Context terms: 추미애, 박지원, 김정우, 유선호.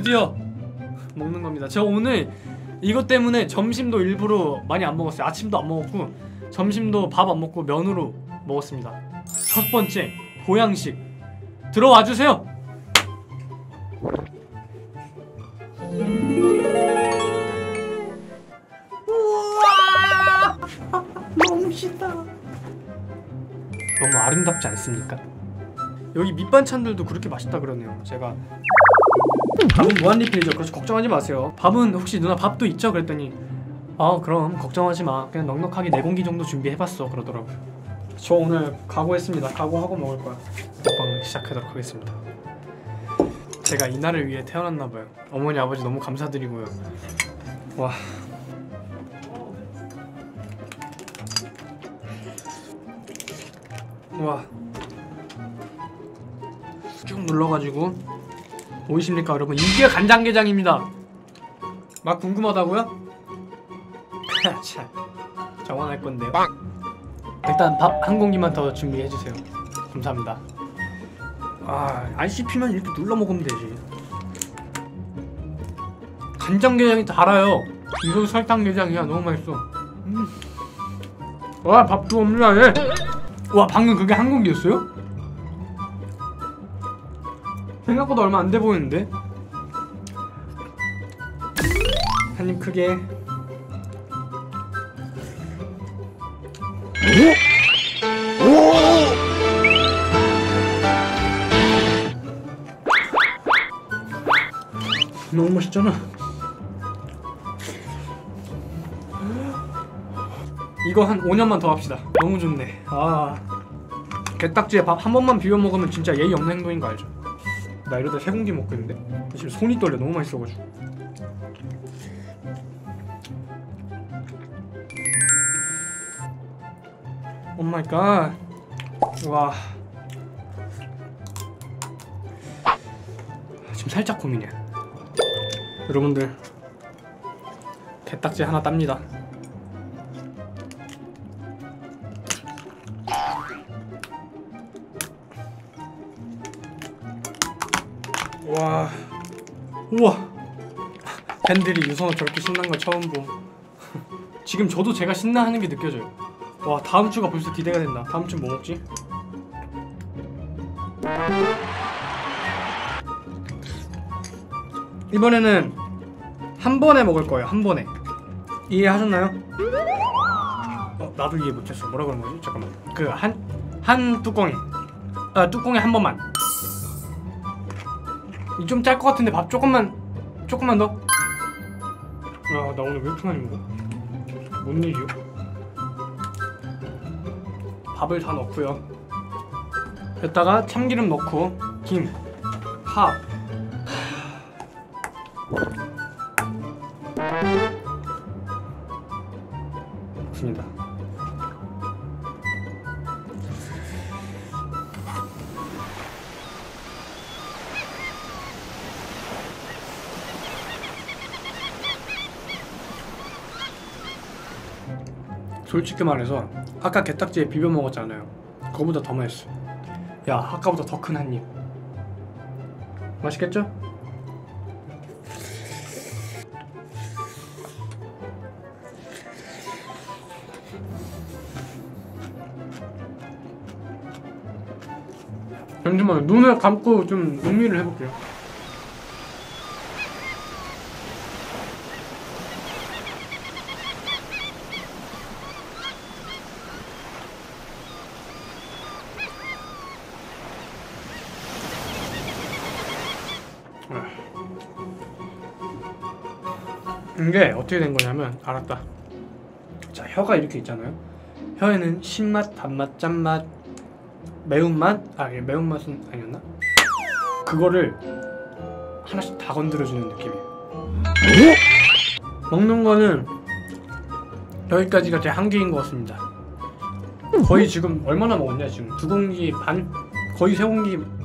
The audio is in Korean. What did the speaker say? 드디어 먹는 겁니다. 저 오늘 이것 때문에 점심도 일부러 많이 안 먹었어요. 아침도 안 먹었고 점심도 밥 안 먹고 면으로 먹었습니다. 첫 번째 보양식 들어와 주세요. 우와 너무 신다. 너무 아름답지 않습니까? 여기 밑반찬들도 그렇게 맛있다 그러네요. 제가 밥은 무한리필이죠. 그래서 걱정하지 마세요. 밥은 혹시 누나 밥도 있죠? 그랬더니 아 그럼 걱정하지 마. 그냥 넉넉하게 4공기 정도 준비해봤어 그러더라고요. 저 오늘 각오했습니다. 각오하고 먹을 거야. 먹방 시작하도록 하겠습니다. 제가 이 날을 위해 태어났나봐요. 어머니 아버지 너무 감사드리고요. 와 와 쭉 눌러가지고 보이십니까 여러분? 이게 간장게장입니다. 막 궁금하다고요? 참 정원할 건데요. 일단 밥 한 공기만 더 준비해주세요. 감사합니다. 아, 안 씹히면 이렇게 눌러 먹으면 되지. 간장게장이 달아요. 이거 설탕게장이야. 너무 맛있어. 와 밥도 없냐 얘. 와 방금 그게 한 공기였어요? 생각보다 얼마 안 돼 보이는데? 한 입 크게. 오! 오! 너무 맛있잖아. 이거 한 5년만 더 합시다. 너무 좋네. 아 게딱지에 밥 한 번만 비벼 먹으면 진짜 예의 없는 행동인 거 알죠? 나 이러다 3공기 먹고 있는데? 지금 손이 떨려. 너무 맛있어가지고. 오마이갓. 와 지금 살짝 고민이야. 여러분들 게딱지 하나 땁니다. 와 우와 팬들이 유선호 저렇게 신난 거 처음 봄. 지금 저도 제가 신나하는 게 느껴져요. 와 다음 주가 벌써 기대가 된다. 다음 주 뭐 먹지? 이번에는 한 번에 먹을 거예요. 한 번에. 이해하셨나요? 나도 이해 못했어. 뭐라 그런 거지? 잠깐만. 그 한 뚜껑에 뚜껑에 한 번만. 좀 짤 것 같은데 밥 조금만 더. 야 나 오늘 왜 이렇게 많이 먹어? 뭔 일이요? 밥을 다 넣고요. 여기다가 참기름 넣고 김, 파. 좋습니다. 솔직히 말해서 아까 게딱지에 비벼 먹었잖아요. 그거보다 더 맛있어. 야 아까보다 더 큰 한 입. 맛있겠죠? 잠시만요. 눈을 감고 좀 음미를 해볼게요. 이게 어떻게 된 거냐면 알았다. 자 혀가 이렇게 있잖아요. 혀에는 신맛, 단맛, 짠맛, 매운맛? 아 매운맛은 아니었나? 그거를 하나씩 다 건드려주는 느낌이에요. 먹는 거는 여기까지가 제 한계인 것 같습니다. 거의 지금 얼마나 먹었냐 지금? 2공기 반? 거의 3공기